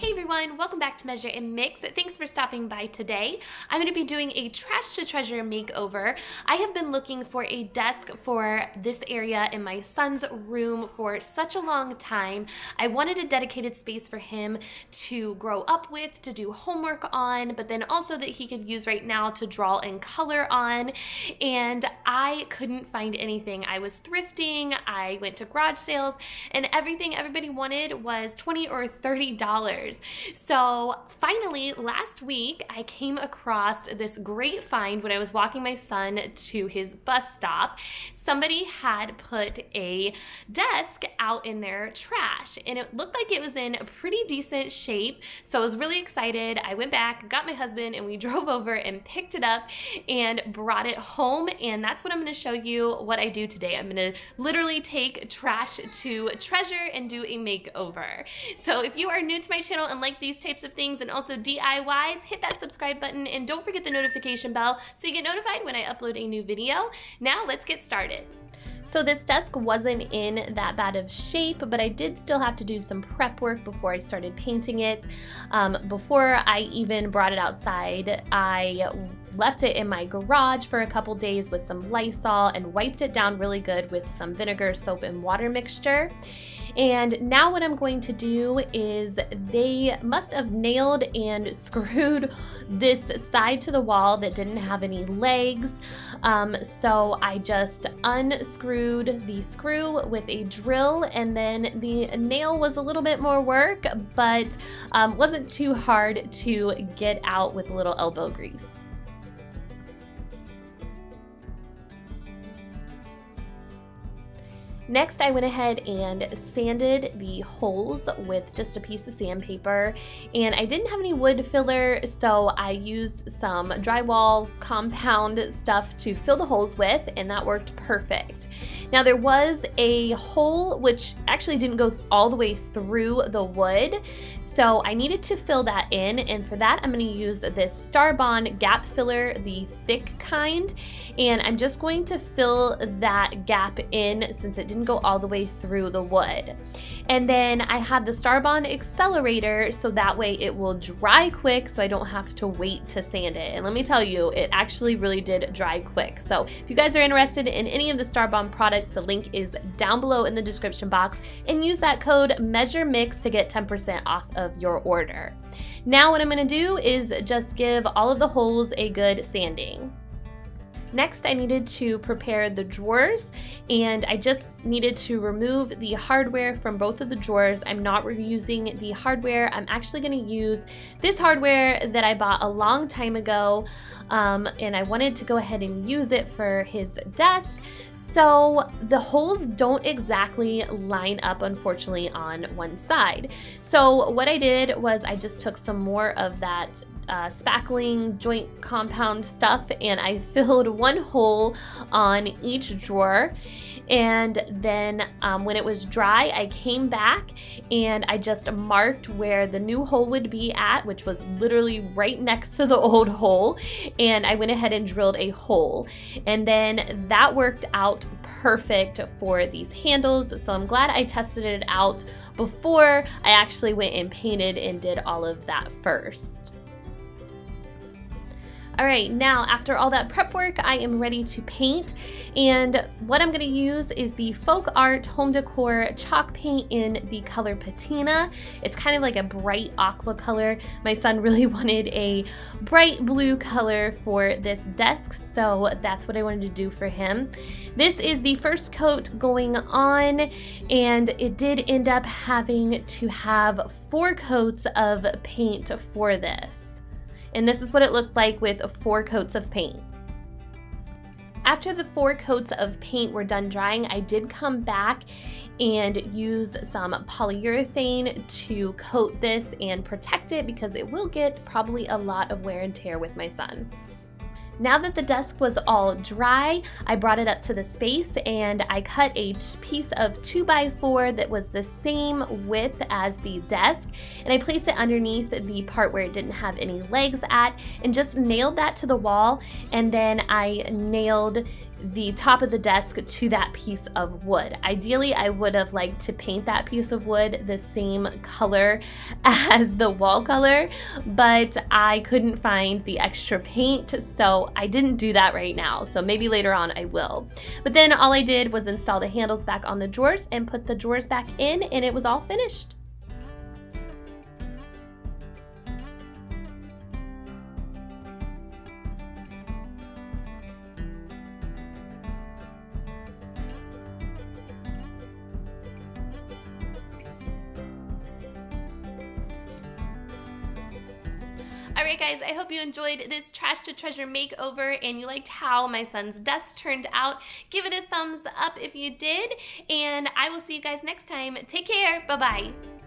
Hey everyone, welcome back to Measure and Mix. Thanks for stopping by today. I'm going to be doing a trash to treasure makeover. I have been looking for a desk for this area in my son's room for such a long time. I wanted a dedicated space for him to grow up with, to do homework on, but then also that he could use right now to draw and color on. And I couldn't find anything. I was thrifting, I went to garage sales, and everything everybody wanted was $20 or $30. So finally, last week, I came across this great find when I was walking my son to his bus stop. Somebody had put a desk out in their trash, and it looked like it was in pretty decent shape. So I was really excited. I went back, got my husband, and we drove over and picked it up and brought it home. And that's what I'm going to show you what I do today. I'm going to literally take trash to treasure and do a makeover. So if you are new to my channel and like these types of things and also DIYs, hit that subscribe button and don't forget the notification bell so you get notified when I upload a new video. Now let's get started. So this desk wasn't in that bad of shape, but I did still have to do some prep work before I started painting it. Before I even brought it outside, I left it in my garage for a couple days with some Lysol and wiped it down really good with some vinegar, soap, and water mixture. And now what I'm going to do is, they must have nailed and screwed this side to the wall that didn't have any legs. So I just unscrewed the screw with a drill, and then the nail was a little bit more work, but wasn't too hard to get out with a little elbow grease. Next, I went ahead and sanded the holes with just a piece of sandpaper, and I didn't have any wood filler, so I used some drywall compound stuff to fill the holes with, and that worked perfect. Now, there was a hole which actually didn't go all the way through the wood, so I needed to fill that in, and for that I'm going to use this Starbond gap filler, the thick kind, and I'm just going to fill that gap in since it didn't go all the way through the wood. And then I have the Starbond accelerator, so that way it will dry quick so I don't have to wait to sand it. And let me tell you, it actually really did dry quick. So if you guys are interested in any of the Starbond products, the link is down below in the description box, and use that code MeasureMix to get 10% off of your order. Now what I'm going to do is just give all of the holes a good sanding. Next, I needed to prepare the drawers, and I just needed to remove the hardware from both of the drawers. I'm not reusing the hardware. I'm actually going to use this hardware that I bought a long time ago, and I wanted to go ahead and use it for his desk. So the holes don't exactly line up, unfortunately, on one side. So what I did was I just took some more of that spackling joint compound stuff, and I filled one hole on each drawer, and then when it was dry, I came back and I just marked where the new hole would be at, which was literally right next to the old hole, and I went ahead and drilled a hole, and then that worked out perfect for these handles. So I'm glad I tested it out before I actually went and painted and did all of that first. All right, now after all that prep work, I am ready to paint, and what I'm going to use is the FolkArt Home Decor Chalk Paint in the color Patina. It's kind of like a bright aqua color. My son really wanted a bright blue color for this desk, so that's what I wanted to do for him. This is the first coat going on, and it did end up having to have 4 coats of paint for this. And this is what it looked like with 4 coats of paint. After the 4 coats of paint were done drying, I did come back and use some polyurethane to coat this and protect it, because it will get probably a lot of wear and tear with my son. Now that the desk was all dry, I brought it up to the space, and I cut a piece of 2x4 that was the same width as the desk, and I placed it underneath the part where it didn't have any legs at, and just nailed that to the wall, and then I nailed the top of the desk to that piece of wood. Ideally, I would have liked to paint that piece of wood the same color as the wall color, but I couldn't find the extra paint, so I didn't do that right now. So maybe later on I will. But then all I did was install the handles back on the drawers and put the drawers back in, and it was all finished. Alright guys, I hope you enjoyed this Trash to Treasure makeover and you liked how my son's desk turned out. Give it a thumbs up if you did, and I will see you guys next time. Take care, bye-bye.